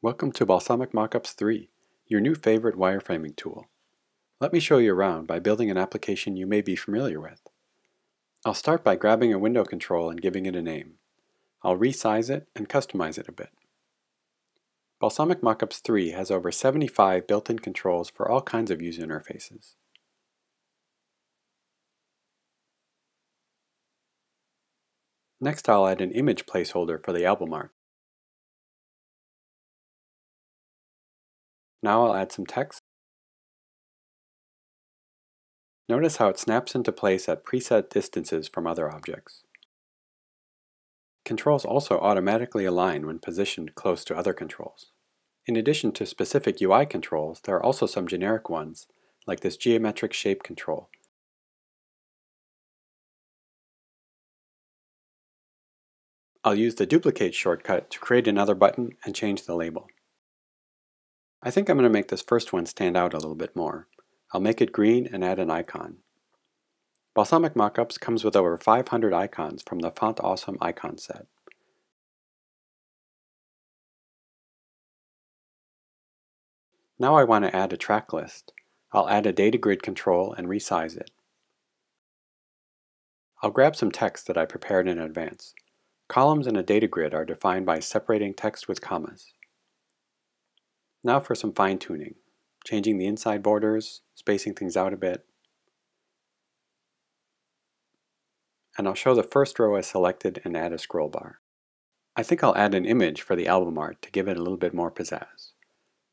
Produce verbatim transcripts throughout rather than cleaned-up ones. Welcome to Balsamiq Mockups three, your new favorite wireframing tool. Let me show you around by building an application you may be familiar with. I'll start by grabbing a window control and giving it a name. I'll resize it and customize it a bit. Balsamiq Mockups three has over seventy-five built-in controls for all kinds of user interfaces. Next, I'll add an image placeholder for the album art. Now I'll add some text. Notice how it snaps into place at preset distances from other objects. Controls also automatically align when positioned close to other controls. In addition to specific U I controls, there are also some generic ones, like this geometric shape control. I'll use the duplicate shortcut to create another button and change the label. I think I'm going to make this first one stand out a little bit more. I'll make it green and add an icon. Balsamiq Mockups comes with over five hundred icons from the Font Awesome icon set. Now I want to add a track list. I'll add a data grid control and resize it. I'll grab some text that I prepared in advance. Columns in a data grid are defined by separating text with commas. Now for some fine-tuning, changing the inside borders, spacing things out a bit. And I'll show the first row as selected and add a scroll bar. I think I'll add an image for the album art to give it a little bit more pizzazz.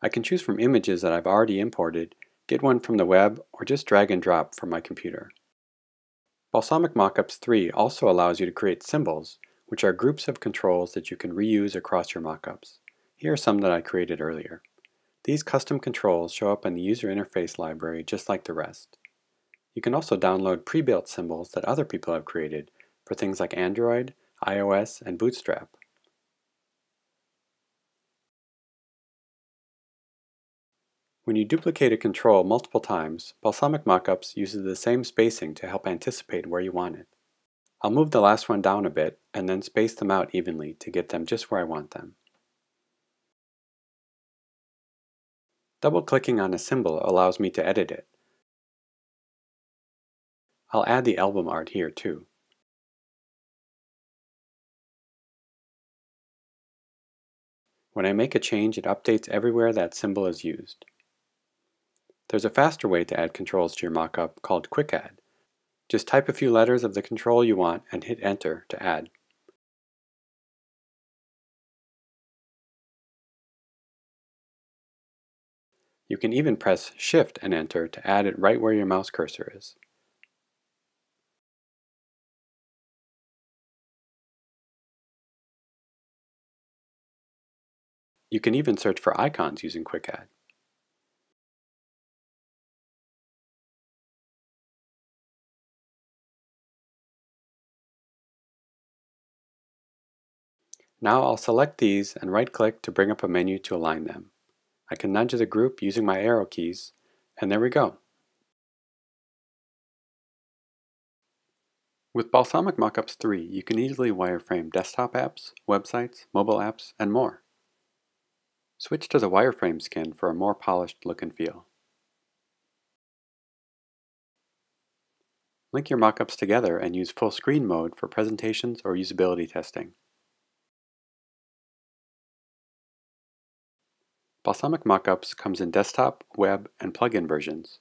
I can choose from images that I've already imported, get one from the web, or just drag and drop from my computer. Balsamiq Mockups three also allows you to create symbols, which are groups of controls that you can reuse across your mockups. Here are some that I created earlier. These custom controls show up in the user interface library just like the rest. You can also download pre-built symbols that other people have created for things like Android, iOS, and Bootstrap. When you duplicate a control multiple times, Balsamiq Mockups uses the same spacing to help anticipate where you want it. I'll move the last one down a bit and then space them out evenly to get them just where I want them. Double-clicking on a symbol allows me to edit it. I'll add the album art here too. When I make a change, it updates everywhere that symbol is used. There's a faster way to add controls to your mockup called Quick Add. Just type a few letters of the control you want and hit Enter to add. You can even press Shift and Enter to add it right where your mouse cursor is. You can even search for icons using Quick Add. Now I'll select these and right-click to bring up a menu to align them. I can nudge the group using my arrow keys, and there we go. With Balsamiq Mockups three, you can easily wireframe desktop apps, websites, mobile apps, and more. Switch to the wireframe skin for a more polished look and feel. Link your mockups together and use full screen mode for presentations or usability testing. Balsamiq Mockups comes in desktop, web, and plugin versions.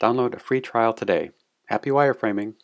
Download a free trial today. Happy wireframing!